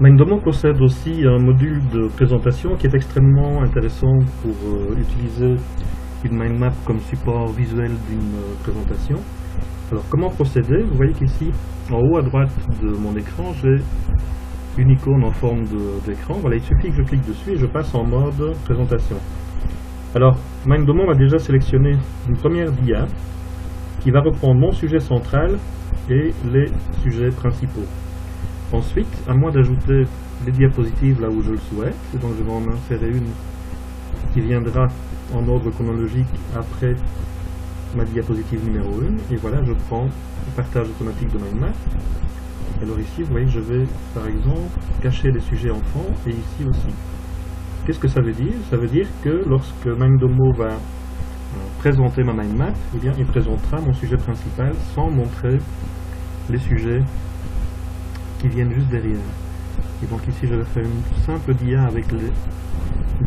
Mindomo possède aussi un module de présentation qui est extrêmement intéressant pour utiliser une mindmap comme support visuel d'une présentation. Alors comment procéder? Vous voyez qu'ici, en haut à droite de mon écran, j'ai une icône en forme d'écran. Voilà, il suffit que je clique dessus et je passe en mode présentation. Alors, Mindomo m'a déjà sélectionné une première DIA qui va reprendre mon sujet central et les sujets principaux. Ensuite, à moi d'ajouter les diapositives là où je le souhaite, et donc je vais en insérer une qui viendra en ordre chronologique après ma diapositive numéro 1, et voilà, je prends le partage automatique de mindmap. Alors ici, vous voyez, je vais par exemple cacher les sujets enfants, et ici aussi. Qu'est-ce que ça veut dire? Ça veut dire que lorsque Mindomo va présenter ma mindmap, eh bien, il présentera mon sujet principal sans montrer les sujets qui viennent juste derrière. Et donc ici, je vais faire une simple DIA avec les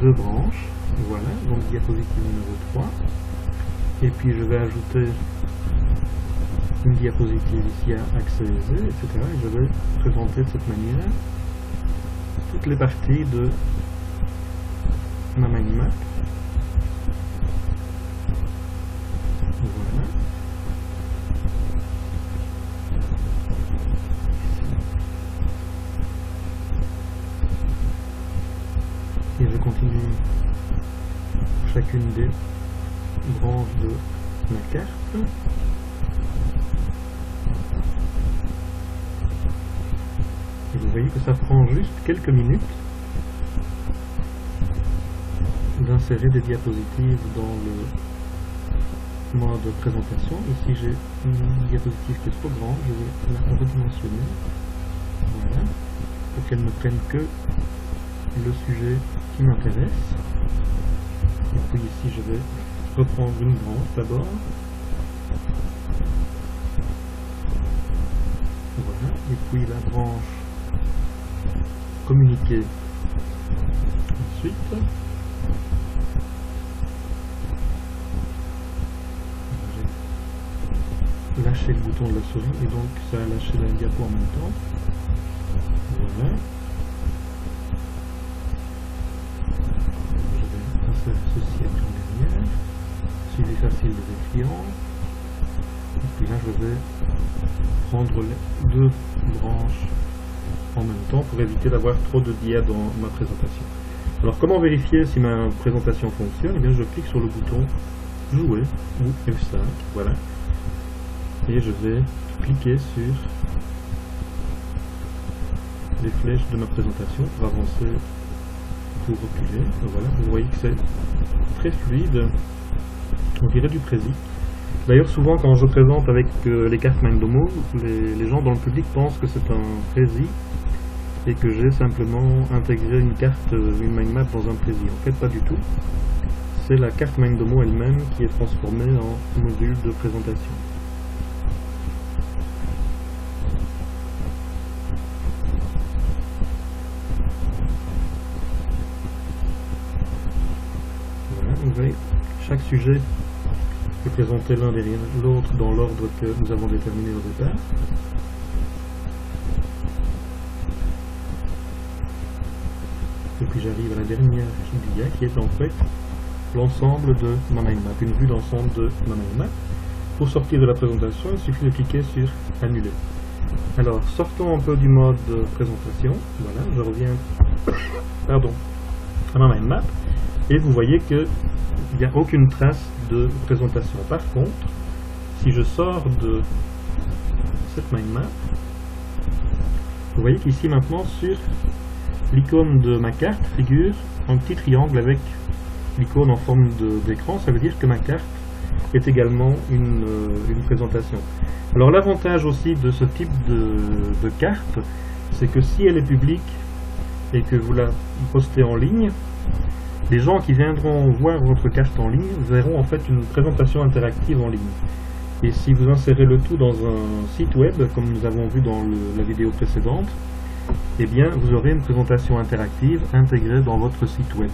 deux branches. Voilà, donc diapositive numéro 3. Et puis je vais ajouter une diapositive ici à accélérer, etc. Et je vais présenter de cette manière toutes les parties de ma mindmap. Voilà. Et je continue chacune des branche de ma carte. Et vous voyez que ça prend juste quelques minutes d'insérer des diapositives dans le mode de présentation. Ici j'ai une diapositive qui est trop grande, je vais la redimensionner, voilà, pour qu'elle ne prenne que le sujet qui m'intéresse. Et puis ici je vais reprendre une branche d'abord. Voilà. Et puis la branche communiquer ensuite. J'ai lâché le bouton de la souris et donc ça a lâché la diapo en même temps. Voilà. Je vais insérer ceci après en dernière. Suivi facile des clients. Et puis là, je vais prendre les deux branches en même temps pour éviter d'avoir trop de DIA dans ma présentation. Alors, comment vérifier si ma présentation fonctionne? Eh bien, je clique sur le bouton Jouer ou F5, voilà. Et je vais cliquer sur les flèches de ma présentation pour avancer, pour reculer. Voilà, vous voyez que c'est très fluide. On dirait du Prezi. D'ailleurs, souvent, quand je présente avec les cartes Mindomo, les gens dans le public pensent que c'est un Prezi et que j'ai simplement intégré une carte, une mindmap dans un Prezi. En fait, pas du tout. C'est la carte Mindomo elle-même qui est transformée en module de présentation. Voilà, vous voyez, chaque sujet est présenté l'un derrière l'autre dans l'ordre que nous avons déterminé au départ. Et puis j'arrive à la dernière DIA qui est en fait l'ensemble de ma mindmap, une vue d'ensemble de ma mindmap. Pour sortir de la présentation, il suffit de cliquer sur annuler. Alors sortons un peu du mode présentation. Voilà, je reviens pardon, à ma mindmap et vous voyez que il n'y a aucune trace de présentation. Par contre, si je sors de cette mindmap, vous voyez qu'ici maintenant sur l'icône de ma carte figure un petit triangle avec l'icône en forme d'écran. Ça veut dire que ma carte est également une présentation. Alors l'avantage aussi de ce type de carte, c'est que si elle est publique et que vous la postez en ligne, les gens qui viendront voir votre carte en ligne verront en fait une présentation interactive en ligne. Et si vous insérez le tout dans un site web, comme nous avons vu dans la vidéo précédente, eh bien vous aurez une présentation interactive intégrée dans votre site web.